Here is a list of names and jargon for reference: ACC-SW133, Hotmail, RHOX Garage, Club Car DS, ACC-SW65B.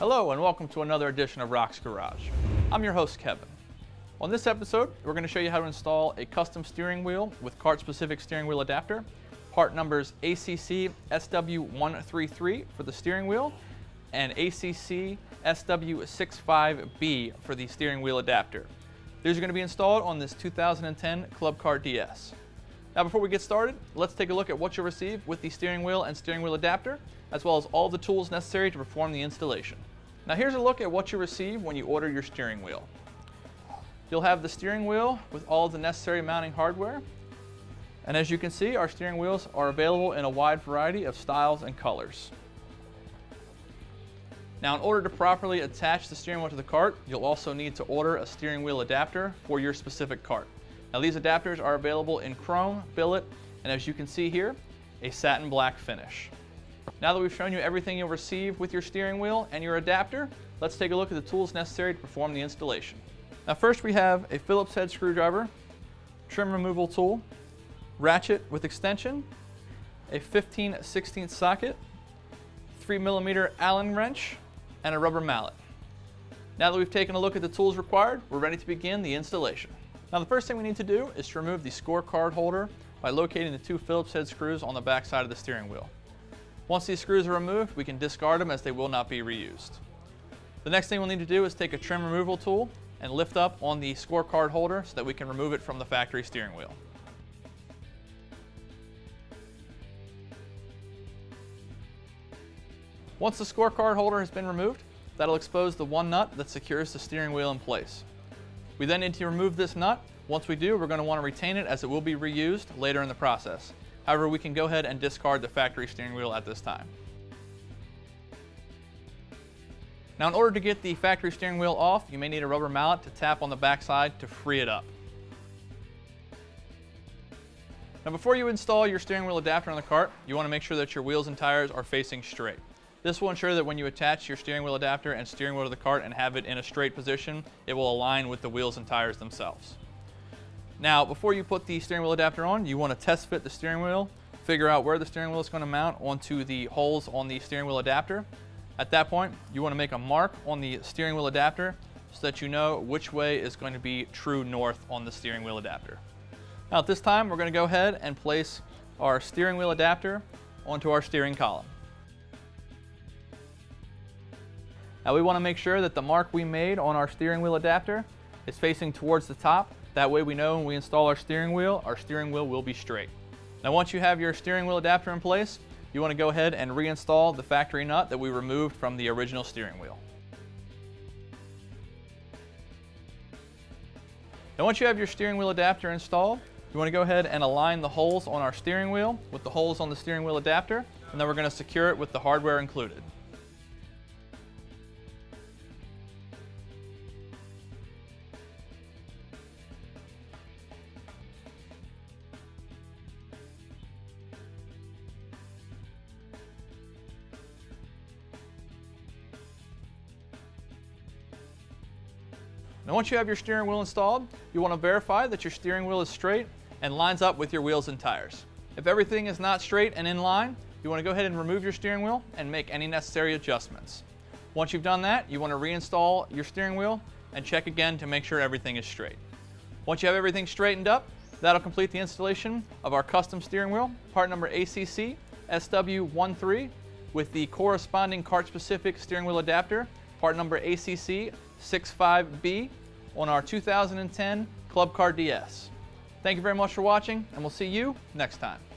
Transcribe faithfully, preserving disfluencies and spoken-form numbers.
Hello and welcome to another edition of RHOX Garage. I'm your host, Kevin. On this episode, we're going to show you how to install a custom steering wheel with cart-specific steering wheel adapter, part numbers A C C S W one three three for the steering wheel, and A C C S W sixty-five B for the steering wheel adapter. These are going to be installed on this two thousand ten Club Car D S. Now before we get started, let's take a look at what you'll receive with the steering wheel and steering wheel adapter, as well as all the tools necessary to perform the installation. Now here's a look at what you receive when you order your steering wheel. You'll have the steering wheel with all the necessary mounting hardware. And as you can see, our steering wheels are available in a wide variety of styles and colors. Now in order to properly attach the steering wheel to the cart, you'll also need to order a steering wheel adapter for your specific cart. Now these adapters are available in chrome, billet, and as you can see here, a satin black finish. Now that we've shown you everything you'll receive with your steering wheel and your adapter, let's take a look at the tools necessary to perform the installation. Now first we have a Phillips head screwdriver, trim removal tool, ratchet with extension, a fifteen sixteenth socket, three millimeter Allen wrench, and a rubber mallet. Now that we've taken a look at the tools required, we're ready to begin the installation. Now the first thing we need to do is to remove the scorecard holder by locating the two Phillips head screws on the back side of the steering wheel. Once these screws are removed, we can discard them as they will not be reused. The next thing we'll need to do is take a trim removal tool and lift up on the scorecard holder so that we can remove it from the factory steering wheel. Once the scorecard holder has been removed, that'll expose the one nut that secures the steering wheel in place. We then need to remove this nut. Once we do, we're going to want to retain it as it will be reused later in the process. However, we can go ahead and discard the factory steering wheel at this time. Now, in order to get the factory steering wheel off, you may need a rubber mallet to tap on the backside to free it up. Now, before you install your steering wheel adapter on the cart, you want to make sure that your wheels and tires are facing straight. This will ensure that when you attach your steering wheel adapter and steering wheel to the cart and have it in a straight position, it will align with the wheels and tires themselves. Now, before you put the steering wheel adapter on, you want to test fit the steering wheel, figure out where the steering wheel is going to mount onto the holes on the steering wheel adapter. At that point, you want to make a mark on the steering wheel adapter so that you know which way is going to be true north on the steering wheel adapter. Now, at this time, we're going to go ahead and place our steering wheel adapter onto our steering column. Now we want to make sure that the mark we made on our steering wheel adapter is facing towards the top. That way we know when we install our steering wheel, our steering wheel will be straight. Now once you have your steering wheel adapter in place, you want to go ahead and reinstall the factory nut that we removed from the original steering wheel. Now once you have your steering wheel adapter installed, you want to go ahead and align the holes on our steering wheel with the holes on the steering wheel adapter, and then we're going to secure it with the hardware included. Now once you have your steering wheel installed, you want to verify that your steering wheel is straight and lines up with your wheels and tires. If everything is not straight and in line, you want to go ahead and remove your steering wheel and make any necessary adjustments. Once you've done that, you want to reinstall your steering wheel and check again to make sure everything is straight. Once you have everything straightened up, that'll complete the installation of our custom steering wheel, part number A C C S W one three, with the corresponding cart-specific steering wheel adapter, part number A C C sixty-five B, on our two thousand ten Club Car D S. Thank you very much for watching, and we'll see you next time.